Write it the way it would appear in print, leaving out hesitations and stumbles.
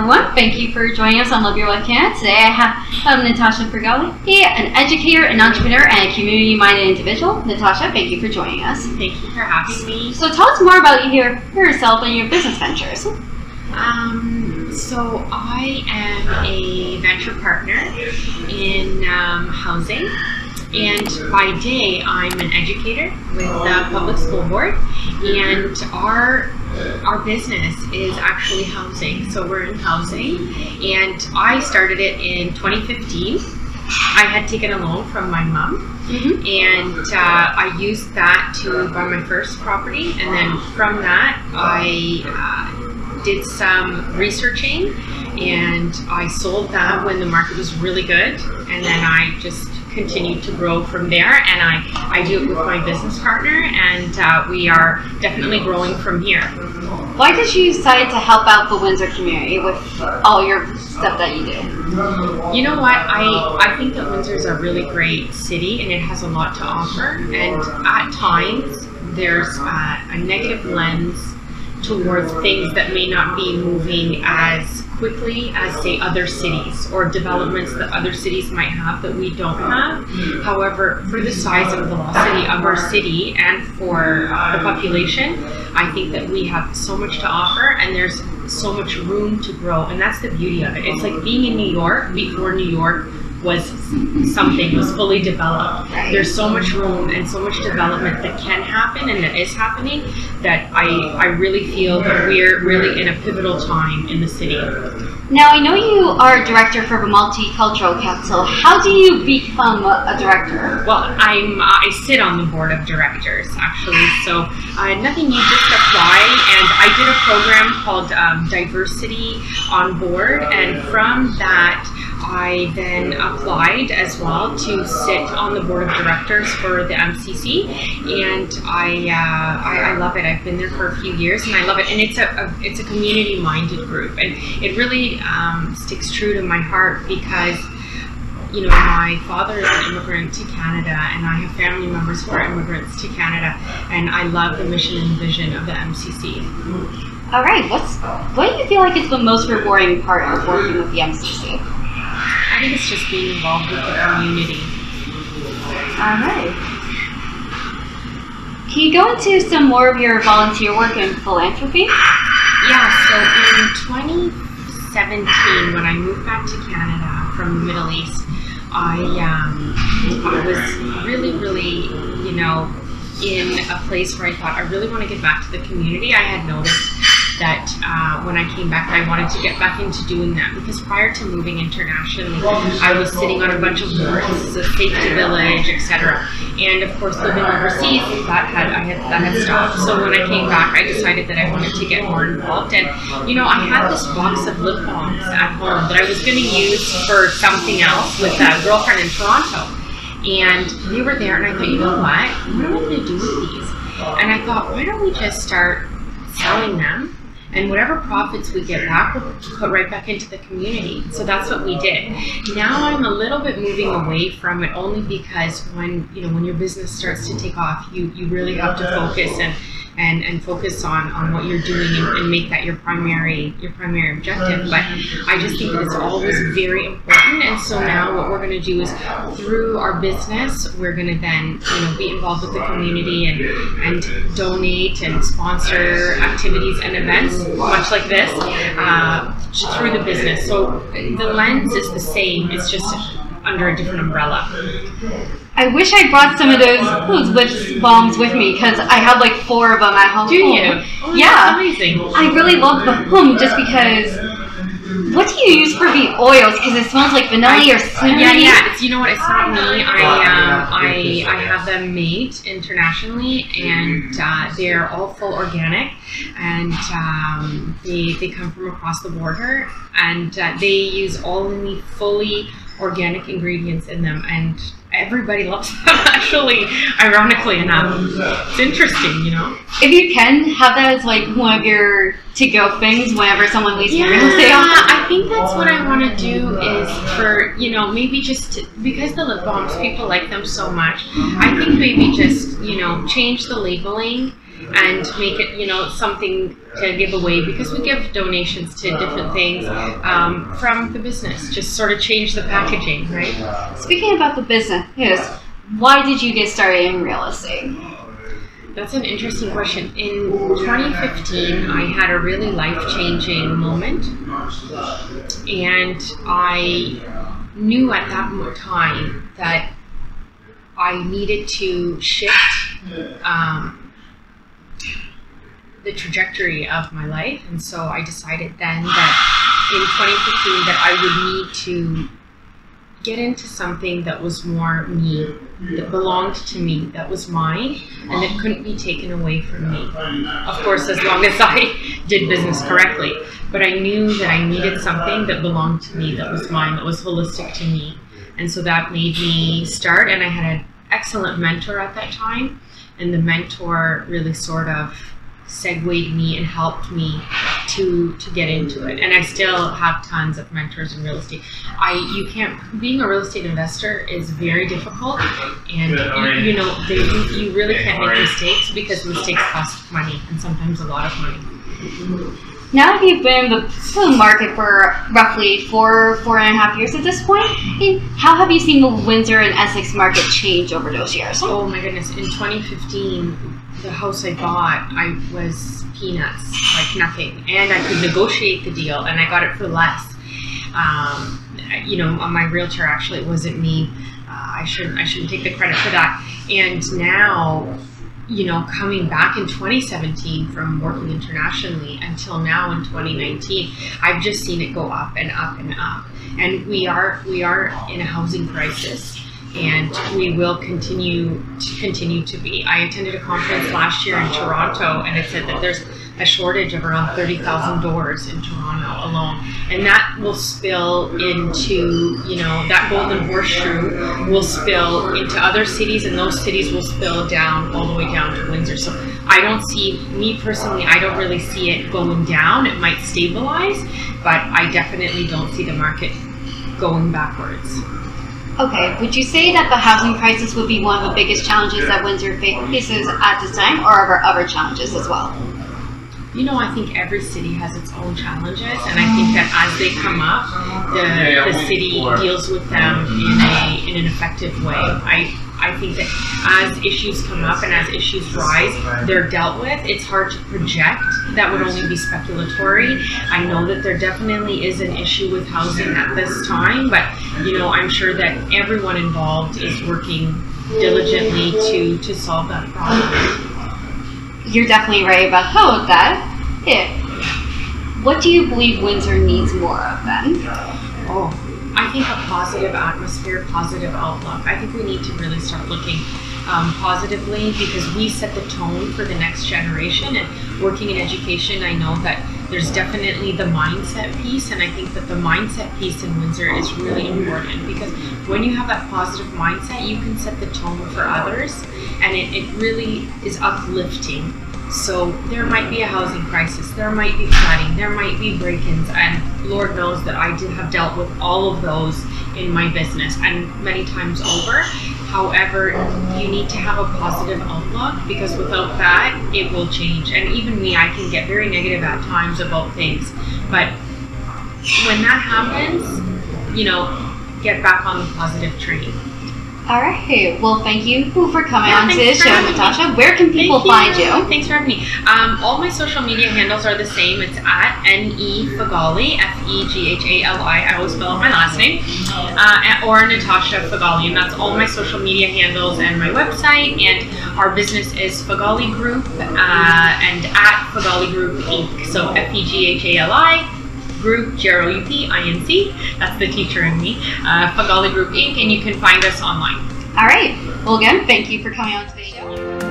everyone. Thank you for joining us on Love Your Life Canada. Today I have Natasha Feghali, an educator, an entrepreneur, and a community-minded individual. Natasha, thank you for joining us. Thank you for having me. So tell us more about yourself and your business ventures. So I am a venture partner in housing, and by day I'm an educator with the public school board, and our business is actually housing. So we're in housing, and I started it in 2015. I had taken a loan from my mom, and I used that to buy my first property, and then from that I did some researching, and I sold that when the market was really good, and then I just continued to grow from there, and I do it with my business partner, and we are definitely growing from here. Why did you decide to help out the Windsor community with all your stuff that you do? You know what, I think that Windsor is a really great city and it has a lot to offer, and at times there's a negative lens towards things that may not be moving as quickly as, say, other cities or developments that other cities might have that we don't have. However, for the size and velocity of our city and for the population, I think that we have so much to offer, and there's so much room to grow, and that's the beauty of it. It's like being in New York before New York was fully developed. There's so much room and so much development that can happen and that is happening, that I really feel that we're really in a pivotal time in the city. Now, I know you are a director for the Multicultural Council. How do you become a director? Well, I sit on the board of directors, actually. So you just apply, and I did a program called Diversity on Board, and from that I then applied as well to sit on the board of directors for the MCC, and I love it. I've been there for a few years, and I love it. And it's a community-minded group, and it really sticks true to my heart, because you know, my father is an immigrant to Canada, and I have family members who are immigrants to Canada, and I love the mission and vision of the MCC. All right, what do you feel like is the most rewarding part of working with the MCC? I think it's just being involved with the community. All right. Can you go into some more of your volunteer work in philanthropy? Yeah, so in 2017, when I moved back to Canada from the Middle East, I was really, you know, in a place where I thought, I really want to give back to the community. I had noticed that when I came back, I wanted to get back into doing that, because prior to moving internationally, I was sitting on a bunch of boards, a safety village, etc. And of course, living overseas, that had stopped. So when I came back, I decided that I wanted to get more involved. And you know, I had this box of lip balms at home that I was going to use for something else with a girlfriend in Toronto, and they were there. And I thought, you know what am I going to do with these? And I thought, why don't we just start selling them? And whatever profits we get back, we'll put right back into the community. So that's what we did. Now I'm a little bit moving away from it, only because when your business starts to take off, you really have to focus and focus on what you're doing, and make that your primary objective. But I just think that it's always very important. And so now what we're going to do is, through our business, we're going to then be involved with the community and donate and sponsor activities and events, much like this, through the business. So the lens is the same, it's just under a different umbrella. I wish I brought some of those lip balms with me, because I have like 4 of them at home. Do you? Oh, yeah. Amazing. I really love the home, just because. What do you use for the oils? Because it smells like vanilla or cinnamon. Yeah. It's, you know what? It's not me. I have them made internationally, and they're all full organic, and they come from across the border, and they use all the fully organic ingredients in them, and everybody loves them, actually, ironically enough. It's interesting, you know. If you can have that as like one of your to-go things whenever someone leaves your real estate office. I think that's what I want to do, is for, maybe just because the lip balms, people like them so much, I think maybe just, change the labeling and make it, you know, something to give away, because we give donations to different things from the business. Just sort of change the packaging, right? Speaking about the business, yes, why did you get started in real estate? That's an interesting question. In 2015, I had a really life-changing moment, and I knew at that time that I needed to shift the trajectory of my life, and so I decided then that in 2015 that I would need to get into something that was more me, that belonged to me, that was mine, and that couldn't be taken away from me. Of course, as long as I did business correctly. But I knew that I needed something that belonged to me, that was mine, that was holistic to me. And so that made me start, and I had an excellent mentor at that time, and the mentor really sort of segued me and helped me to get into it. And I still have tons of mentors in real estate. Being a real estate investor is very difficult, and you know, you really can't make mistakes, because mistakes cost money, and sometimes a lot of money. Now that you've been in the market for roughly four and a half years at this point, how have you seen the Windsor and Essex market change over those years? Oh my goodness, in 2015, the house I bought, I was peanuts, like nothing, and I could negotiate the deal, and I got it for less. You know, on my realtor, actually, it wasn't me. I shouldn't take the credit for that. And now, you know, coming back in 2017 from working internationally until now in 2019, I've just seen it go up and up and up. And we are in a housing crisis, and we will continue to be. I attended a conference last year in Toronto, and it said that there's a shortage of around 30,000 doors in Toronto alone, and that will spill into, you know, that golden horseshoe will spill into other cities, and those cities will spill down all the way down to Windsor. So I don't see, me personally, I don't really see it going down. It might stabilize, but I definitely don't see the market going backwards. Okay, would you say that the housing crisis would be one of the biggest challenges that Windsor faces at this time, or are there other challenges as well? You know, I think every city has its own challenges, and I think that as they come up, the city deals with them in an effective way. I think that as issues come up and as issues rise, they're dealt with. It's hard to project. That would only be speculatory. I know that there definitely is an issue with housing at this time, but you know, I'm sure that everyone involved is working diligently to solve that problem. You're definitely right about that. Yeah. What do you believe Windsor needs more of then? Oh. I think a positive atmosphere, positive outlook. I think we need to really start looking positively, because we set the tone for the next generation. And working in education, I know that there's definitely the mindset piece, and I think that the mindset piece in Windsor is really important, because when you have that positive mindset, you can set the tone for others, and it really is uplifting. So there might be a housing crisis, there might be flooding, there might be break-ins, and Lord knows that I have dealt with all of those in my business, and many times over. However, you need to have a positive outlook, because without that, it will change. And even me, I can get very negative at times about things. But when that happens, you know, get back on the positive train. All right. Well, thank you for coming on to the show, Natasha. Where can people find you? Thanks for having me. All my social media handles are the same. It's at NE Feghali, F-E-G-H-A-L-I. I always spell out my last name. Or Natasha Feghali, and that's all my social media handles and my website. And our business is Feghali Group and at Feghali Group Inc. So F-E-G-H-A-L-I. Group, G-R-O-U-P-I-N-C, that's the teacher in me, Feghali Group Inc., and you can find us online. All right. Well, again, thank you for coming on today's show.